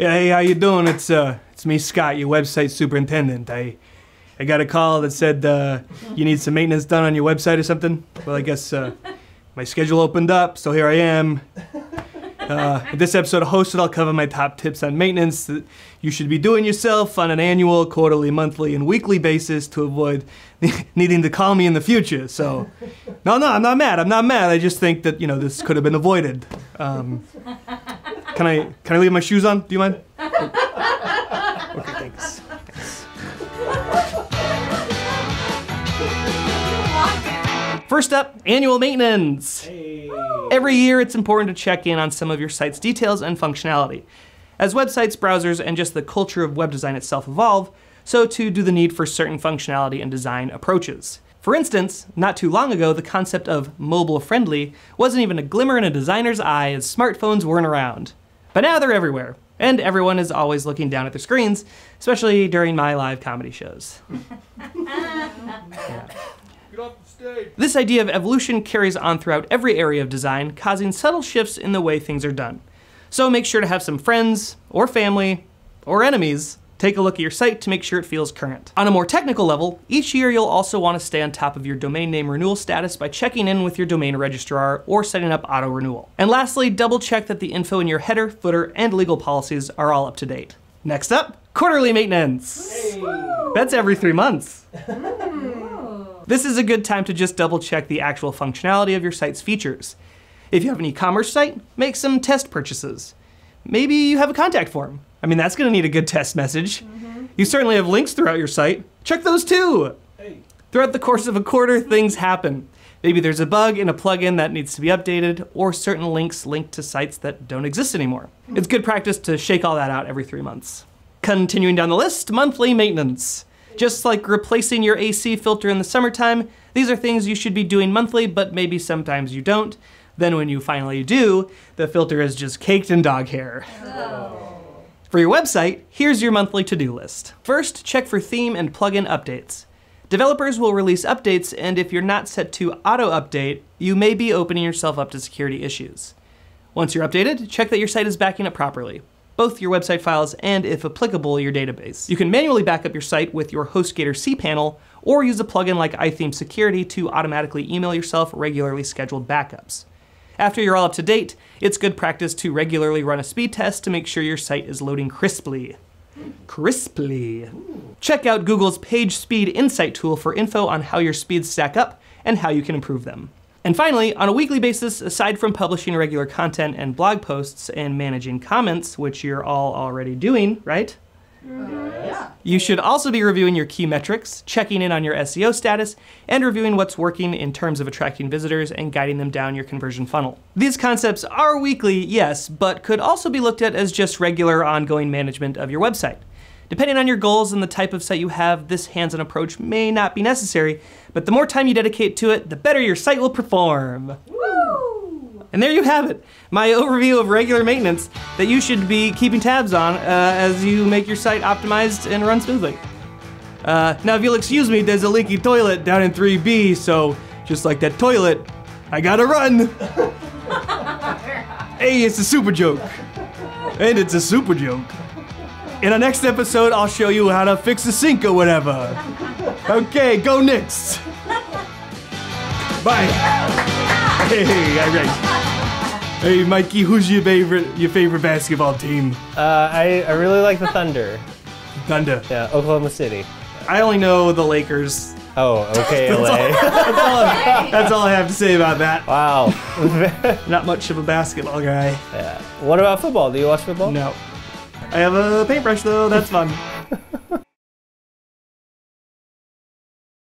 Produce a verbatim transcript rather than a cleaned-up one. Yeah, hey, how you doing? It's uh, it's me, Scott, your website superintendent. I, I got a call that said uh, you need some maintenance done on your website or something. Well, I guess uh, my schedule opened up, so here I am. Uh, in this episode of Hosted, I'll cover my top tips on maintenance that you should be doing yourself on an annual, quarterly, monthly, and weekly basis to avoid needing to call me in the future. So, no, no, I'm not mad. I'm not mad. I just think that you know this could have been avoided. Um, Can I, can I leave my shoes on? Do you mind? Okay, thanks. Thanks. First up, annual maintenance. Hey. Every year, it's important to check in on some of your site's details and functionality. As websites, browsers, and just the culture of web design itself evolve, so too do the need for certain functionality and design approaches. For instance, not too long ago, the concept of mobile-friendly wasn't even a glimmer in a designer's eye as smartphones weren't around. But now they're everywhere, and everyone is always looking down at their screens, especially during my live comedy shows. Yeah. Get off the stage. This idea of evolution carries on throughout every area of design, causing subtle shifts in the way things are done. So make sure to have some friends, or family, or enemies take a look at your site to make sure it feels current. On a more technical level, each year you'll also want to stay on top of your domain name renewal status by checking in with your domain registrar or setting up auto renewal. And lastly, double check that the info in your header, footer, and legal policies are all up to date. Next up, quarterly maintenance. Hey. That's every three months. This is a good time to just double check the actual functionality of your site's features. If you have an e-commerce site, make some test purchases. Maybe you have a contact form. I mean, that's gonna need a good test message. Mm-hmm. You certainly have links throughout your site. Check those too. Hey. Throughout the course of a quarter, things happen. Maybe there's a bug in a plugin that needs to be updated, or certain links linked to sites that don't exist anymore. Mm-hmm. It's good practice to shake all that out every three months. Continuing down the list, monthly maintenance. Just like replacing your A C filter in the summertime, these are things you should be doing monthly, but maybe sometimes you don't. Then when you finally do, the filter is just caked in dog hair. Oh. For your website, here's your monthly to-do list. First, check for theme and plugin updates. Developers will release updates, and if you're not set to auto-update, you may be opening yourself up to security issues. Once you're updated, check that your site is backing up properly, both your website files and, if applicable, your database. You can manually back up your site with your HostGator cPanel, or use a plugin like iTheme Security to automatically email yourself regularly scheduled backups. After you're all up to date, it's good practice to regularly run a speed test to make sure your site is loading crisply. Crisply. Ooh. Check out Google's Page Speed Insight tool for info on how your speeds stack up and how you can improve them. And finally, on a weekly basis, aside from publishing regular content and blog posts and managing comments, which you're all already doing, right? Yeah. You should also be reviewing your key metrics, checking in on your S E O status, and reviewing what's working in terms of attracting visitors and guiding them down your conversion funnel. These concepts are weekly, yes, but could also be looked at as just regular ongoing management of your website. Depending on your goals and the type of site you have, this hands-on approach may not be necessary, but the more time you dedicate to it, the better your site will perform. And there you have it, my overview of regular maintenance that you should be keeping tabs on uh, as you make your site optimized and run smoothly. Uh, now, if you'll excuse me, there's a leaky toilet down in three B, so just like that toilet, I gotta run. Hey, it's a super joke. And it's a super joke. In our next episode, I'll show you how to fix a sink or whatever. Okay, go Knicks. Bye. Hey, all right. Hey, Mikey, who's your favorite your favorite basketball team? Uh, I, I really like the Thunder. Thunder? Yeah, Oklahoma City. I only know the Lakers. Oh, okay, L A. that's, all, that's, all I, that's all I have to say about that. Wow. Not much of a basketball guy. Yeah. What about football? Do you watch football? No. I have a paintbrush, though. That's fun.